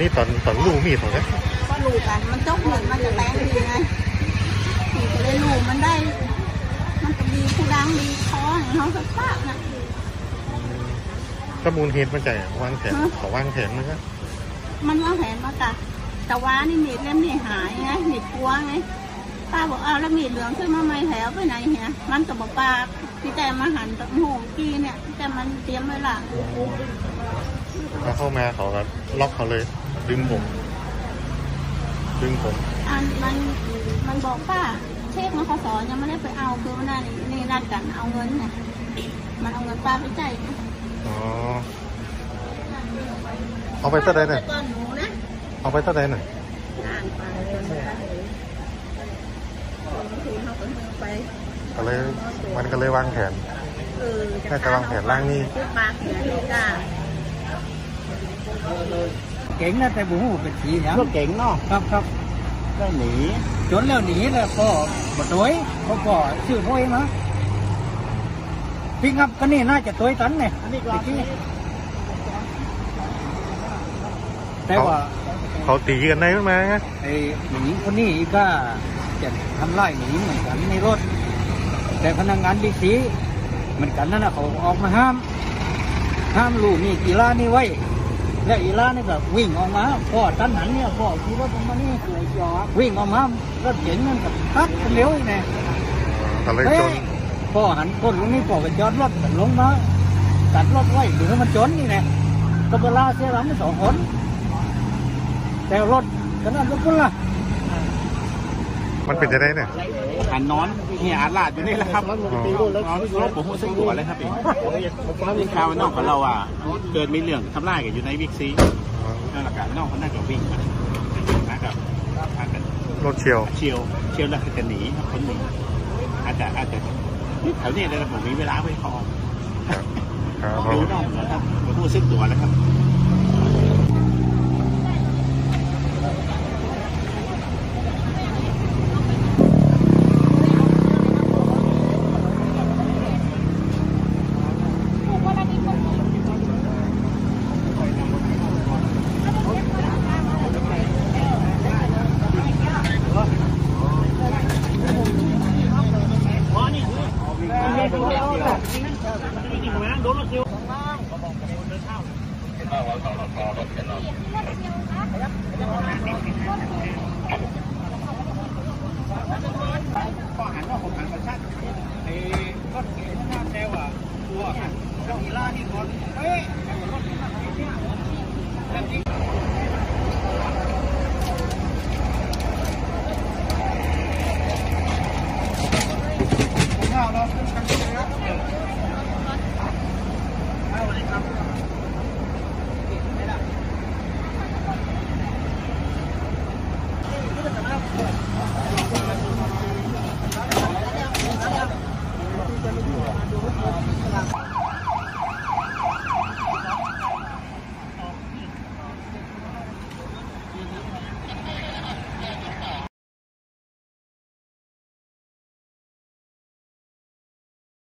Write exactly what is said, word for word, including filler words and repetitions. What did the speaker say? นี่ตอนตอนลูกมีดของแกก็ลูกกันมันเจ้าเหมือนมันจะแรงดีไงถึงจะได้ลูกมันได้มันจะดีผู้ดังดีคอของเขาสักพักนะกระมูลเหตุมันใจวางแผนขอวางแผนมันก็มันวางแผนมาแต่แต่ว่านี่มีดเล่มนี่หายไงมีดกลัวไงป้าบอกเอาแล้วมีดเหลืองขึ้นมาไม่แถวไปไหนเหี้ยมันจะบอกป้าพี่แต่มาหันตะโหงกี้เนี่ยแต่มันเตรียมไว้ละมาเข้ามาเขาแบบล็อกเขาเลยดึงผมดึงผมอันมันมันบอกป้าเช็คมาขอสอนยังไม่ได้ไปเอาคือวันนั้นนี่นัดกันเอาเงินไงมันเอาเงินป้าไปใจอ๋อเอาไปเท่าไหร่หน่อยเอาไปเท่าไหร่หน่อยก็เลยมันก็เลยวางแผนน่าจะวางแผนล่างนี่เก่งนะแต่บุหูเป็นผีแล้วเก่งเนาะครับครับแล้วหนีจนแล้วหนีแล้วก็หมดด้วยเขาก็ชื่อห้อยมั้งพี่ครับก็นี่น่าจะตัวตันเนี่ยแต่ว่าเขาตีกันได้ไหมฮะไอ้หนีคนนี้ก็จะทำไล่หนีเหมือนกันในรถแต่พนักงานบิ๊กซีเหมือนกันนั่นนะเขาออกมาห้ามห้ามลูกนี่อีล่านี่ไว้และอีล่านี่แบบวิ่งออกมาพ่อตันหันเนี่ยพ่อขี่รถมานี่วิ่งออกมารถเก๋งนั่นกับตัดเลี้ยวอีกเนี่ยอะไรจนพ่อหันก้นลงนี่พ่อไปจอดรถลงมาตัดรถไว้หรือมันจนนี่เนี่ยก็เวลาเสียหลังมันสองคนแต่รถก็นั่นก็พุ่นละมันเป็นจะได้เนี่ยหันนอนเนี่ยอาลาดอยู่นี่แหละครับรถผมหัวเส้นหัวเลยครับพี่นี่ข่าวนอกของเราอ่ะเกิดมีเรื่องทำลายกันอยู่ในบิ๊กซีนั่นแหละครับนอกเขาน่าจะวิ่งนะครับรถเชียวเชียวเชียวแล้วจะหนีคนหนึ่งอาจจะอาจจะแถวนี้เลยผมมีเวลาไปพอดูนอกนะครับผมหัวเส้นหัวเลยครับ